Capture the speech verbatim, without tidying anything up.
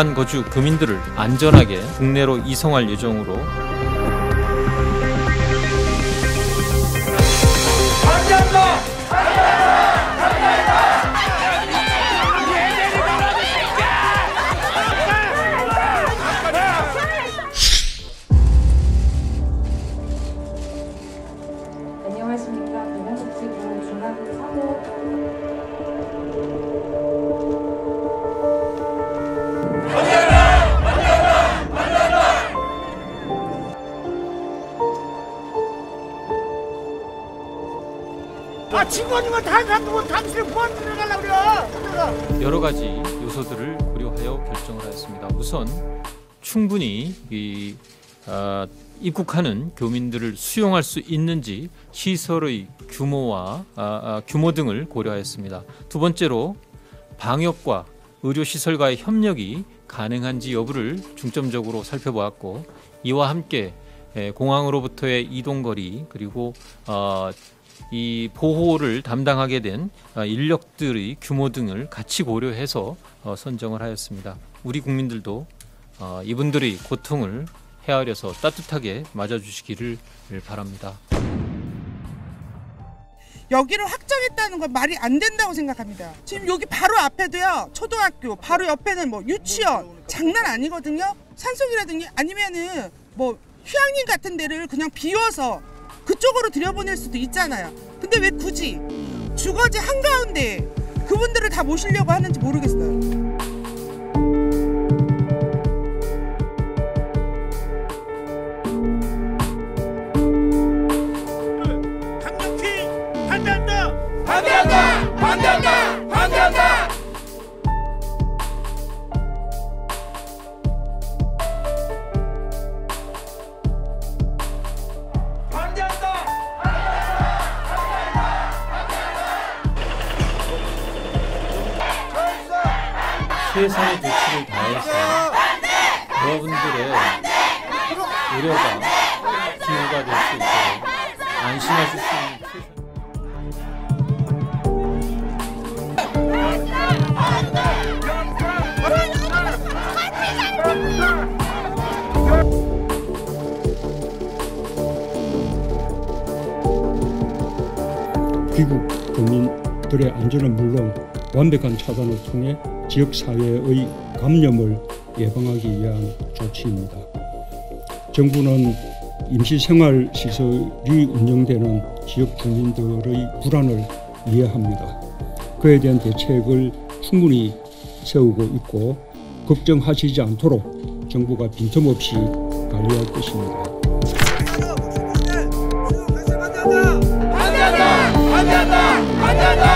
부산 거주 교민들을 안전하게 국내로 이송할 예정으로 안녕하십니까. 민간복지부 중앙 사고 만나라! 만나라! 만나라! 아, 친구 아니면 다른 사람도 당신을 보안 들어가려고 그래요! 여러 가지 요소들을 고려하여 결정을 하였습니다. 우선 충분히 이 어, 입국하는 교민들을 수용할 수 있는지 시설의 규모와 아, 아, 규모 등을 고려하였습니다. 두 번째로 방역과 의료시설과의 협력이 가능한지 여부를 중점적으로 살펴보았고, 이와 함께 공항으로부터의 이동거리 그리고 어, 이 보호를 담당하게 된 인력들의 규모 등을 같이 고려해서 어, 선정을 하였습니다. 우리 국민들도 어, 이분들의 고통을 헤아려서 따뜻하게 맞아주시기를 바랍니다. 여기를 확정했다는 건 말이 안 된다고 생각합니다. 지금 여기 바로 앞에도요, 초등학교 바로 옆에는 뭐 유치원, 장난 아니거든요. 산속이라든지 아니면은 뭐 휴양림 같은 데를 그냥 비워서 그쪽으로 들여보낼 수도 있잖아요. 근데 왜 굳이 주거지 한가운데 그분들을 다 모시려고 하는지 모르겠어요. 반대한다! 반대한다! 반대한다! 최선의 조치를 다해서 여러분들의 의료가 기회가 될 수 있도록 안심하실 수 있는 귀국 교민들의 안전은 물론 완벽한 차단을 통해 지역사회의 감염을 예방하기 위한 조치입니다. 정부는 임시생활시설이 운영되는 지역 주민들의 불안을 이해합니다. 그에 대한 대책을 충분히 세우고 있고, 걱정하시지 않도록 정부가 빈틈없이 관리할 것입니다. 안전하다! 안전하다! 안전하다!